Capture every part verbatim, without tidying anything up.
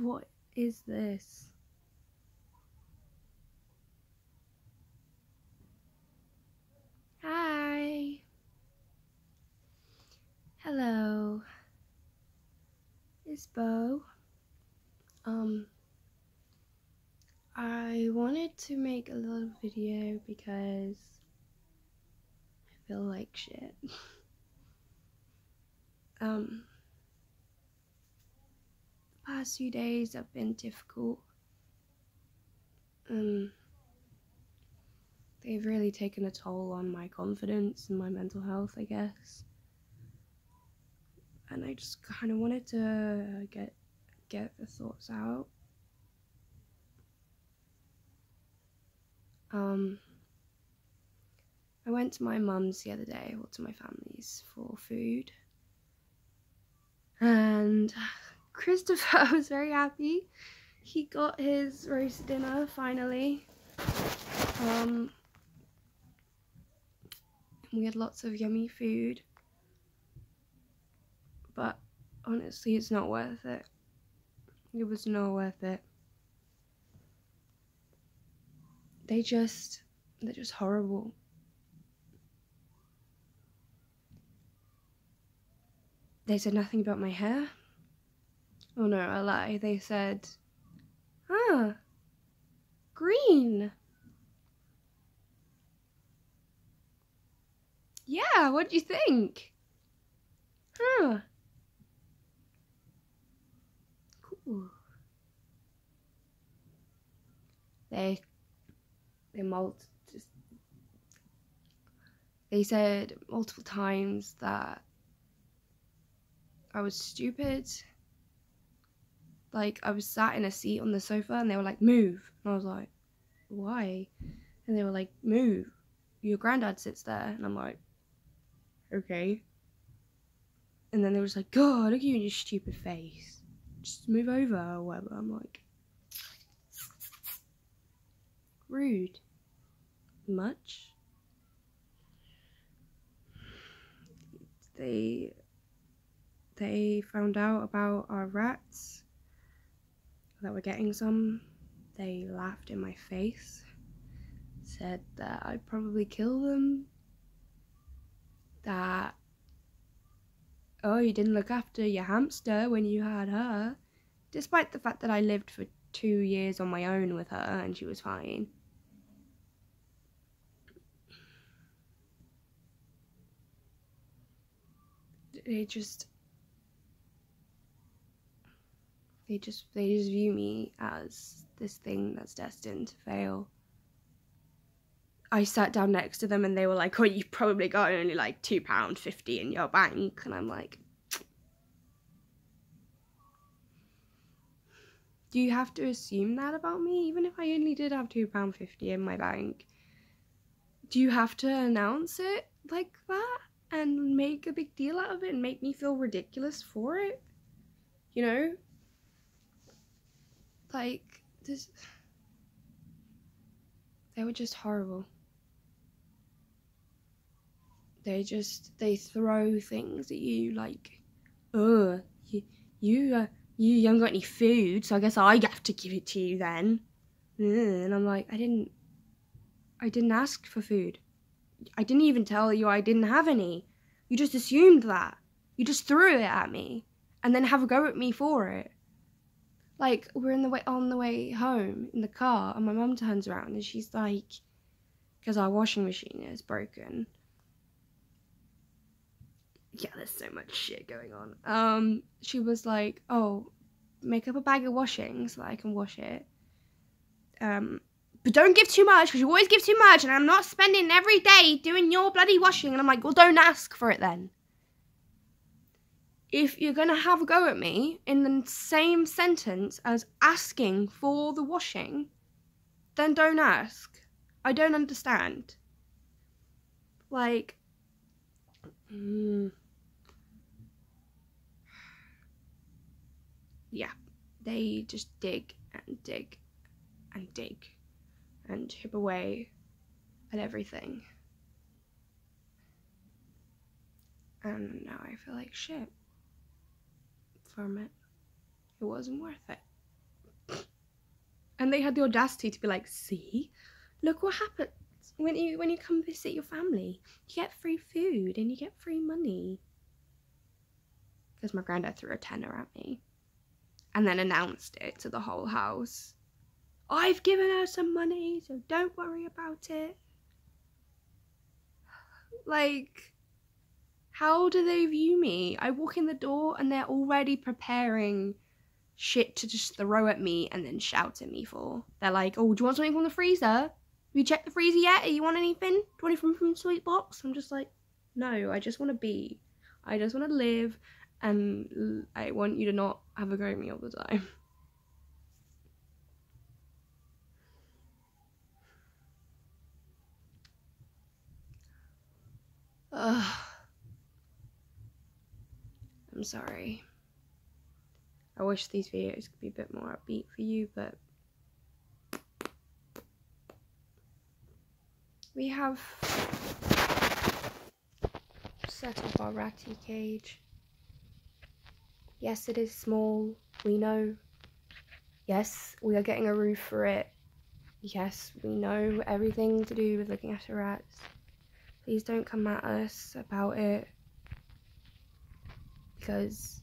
What is this? Hi. Hello. It's Bo. Um, I wanted to make a little video because I feel like shit. um, the past few days have been difficult. Um, they've really taken a toll on my confidence and my mental health, I guess. And I just kind of wanted to get get the thoughts out. Um, I went to my mum's the other day, or to my family's, for food. And Christopher was very happy. He got his roast dinner, finally. Um, we had lots of yummy food. But honestly, it's not worth it. It was not worth it. They just, they're just horrible. They said nothing about my hair. Oh no, I lie. They said, ah, green. Yeah, what do you think? Huh. Cool. They... They multi- just, they said multiple times that I was stupid. Like, I was sat in a seat on the sofa and they were like, move. And I was like, why? And they were like, move. Your granddad sits there. And I'm like, okay. And then they were just like, God, look at you in your stupid face. Just move over or whatever. I'm like, rude. Much. They they found out about our rats, that we're getting some. They laughed in my face, said that I'd probably kill them, that, oh, you didn't look after your hamster when you had her, despite the fact that I lived for two years on my own with her and she was fine. They just, they just, they just view me as this thing that's destined to fail. I sat down next to them and they were like, oh, you've probably got only like two pounds fifty in your bank. And I'm like, do you have to assume that about me? Even if I only did have two pounds fifty in my bank, do you have to announce it like that? And make a big deal out of it and make me feel ridiculous for it, you know? Like, this... They were just horrible. They just, they throw things at you like, ugh, you, you, uh, you haven't got any food, so I guess I have to give it to you then. And I'm like, I didn't, I didn't ask for food. I didn't even tell you I didn't have any. You just assumed that. You just threw it at me and then have a go at me for it. Like, we're in the way on the way home in the car and my mum turns around and she's like, because our washing machine is broken. Yeah, there's so much shit going on. Um, she was like, oh, make up a bag of washing so that I can wash it. Um... But don't give too much, because you always give too much, and I'm not spending every day doing your bloody washing. And I'm like, well, don't ask for it then. If you're going to have a go at me in the same sentence as asking for the washing, then don't ask. I don't understand. Like, mm, yeah, they just dig and dig and dig. And chip away at everything. And now I feel like shit from it. It wasn't worth it. And they had the audacity to be like, see, look what happens when you when you come visit your family. You get free food and you get free money. Because my granddad threw a tenner at me and then announced it to the whole house. I've given her some money, so don't worry about it. Like, how do they view me? I walk in the door and they're already preparing shit to just throw at me and then shout at me for. They're like, oh, do you want something from the freezer? Have you checked the freezer yet? Do you want anything? Do you want anything from the sweet box? I'm just like, no, I just want to be. I just want to live, and I want you to not have a go at me all the time. Ugh. I'm sorry. I wish these videos could be a bit more upbeat for you, but we have set up our ratty cage. Yes, it is small, we know. Yes, we are getting a roof for it. Yes, we know everything to do with looking after rats. Please don't come at us about it, because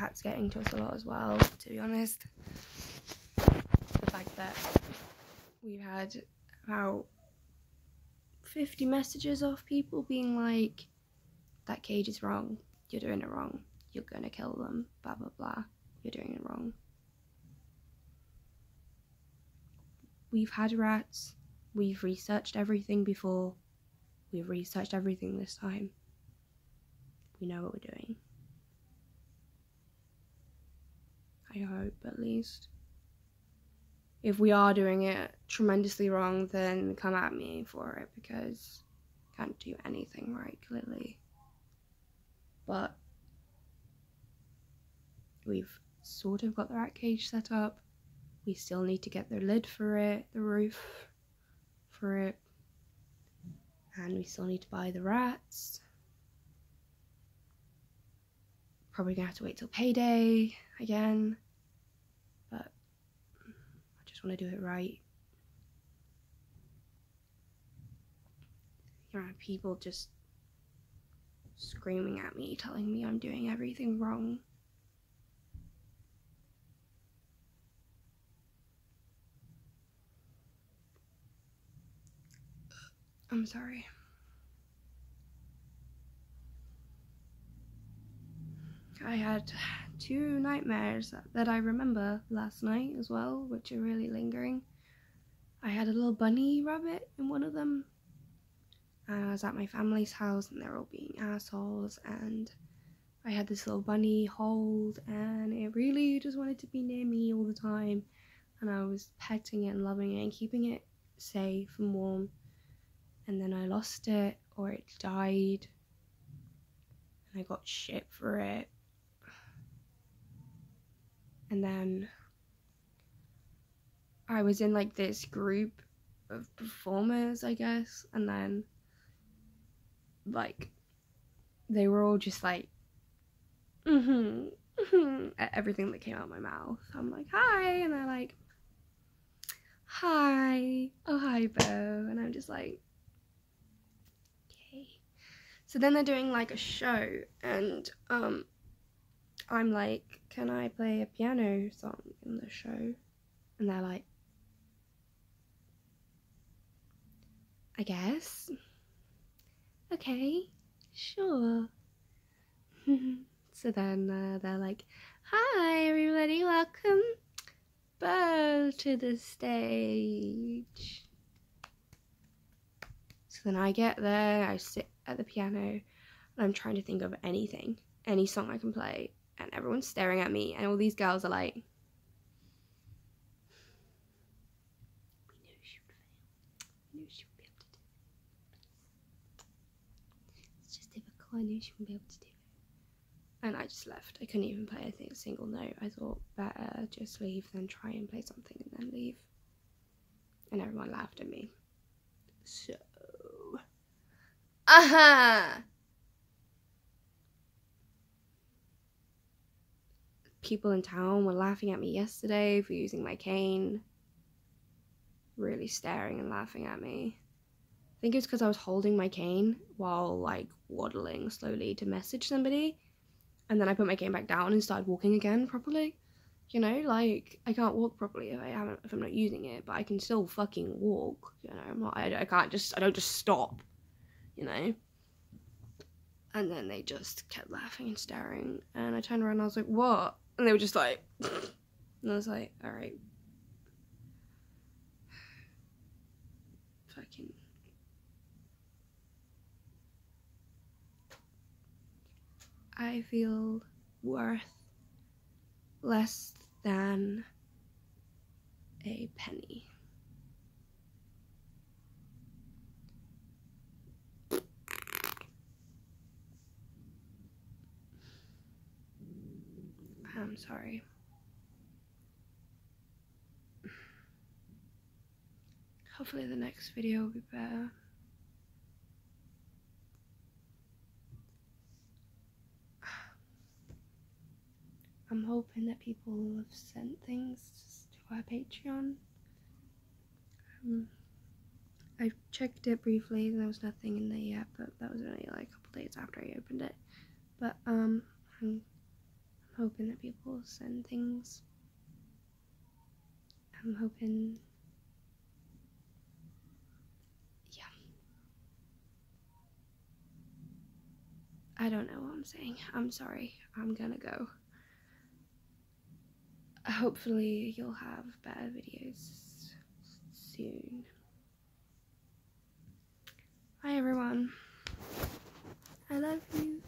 that's getting to us a lot as well, to be honest. The fact that we've had about fifty messages off people being like, that cage is wrong, you're doing it wrong, you're gonna kill them, blah blah blah, you're doing it wrong. We've had rats, we've researched everything before, we've researched everything this time. We know what we're doing. I hope, at least. If we are doing it tremendously wrong, then come at me for it, because I can't do anything right, clearly. But we've sort of got the rat cage set up. We still need to get the lid for it, the roof for it, and we still need to buy the rats. Probably gonna have to wait till payday again. Want to do it right. You know, people just screaming at me, telling me I'm doing everything wrong. I'm sorry. I had two nightmares that I remember last night as well, which are really lingering. I had a little bunny rabbit in one of them, and I was at my family's house and they're all being assholes, and I had this little bunny hold, and it really just wanted to be near me all the time, and I was petting it and loving it and keeping it safe and warm, and then I lost it, or it died, and I got shit for it. And then I was in like this group of performers, I guess, and then like they were all just like mm-hmm, mm-hmm, at everything that came out of my mouth. I'm like, hi, and they're like, hi, oh hi Bo, and I'm just like, okay. So then they're doing like a show, and um I'm like, can I play a piano song in the show? And they're like, I guess. Okay, sure. So then uh, they're like, hi everybody, welcome Bo to the stage. So then I get there, I sit at the piano, and I'm trying to think of anything, any song I can play. And everyone's staring at me, and all these girls are like, we knew she would fail. We knew she would be able to do it. It's just difficult. I knew she wouldn't be able to do it. And I just left. I couldn't even play a single note. I thought, better just leave than try and play something and then leave. And everyone laughed at me. So, aha! Uh-huh. People in town were laughing at me yesterday for using my cane. really staring and laughing at me. I think it was because I was holding my cane while like waddling slowly to message somebody, and then I put my cane back down and started walking again properly. You know, like, I can't walk properly if I haven't, if I'm not using it, but I can still fucking walk, you know. I'm not, I, I can't just, I don't just stop, you know. And then they just kept laughing and staring, and I turned around and I was like, what? And they were just like, and I was like, all right. Fucking. I feel worth less than a penny. I'm sorry. Hopefully the next video will be better. I'm hoping that people have sent things to our Patreon. Um, I checked it briefly and there was nothing in there yet, but that was only like a couple days after I opened it. But um, I'm hoping that people send things. I'm hoping, yeah. I don't know what I'm saying. I'm sorry. I'm gonna go. Hopefully you'll have better videos soon. Hi everyone. I love you.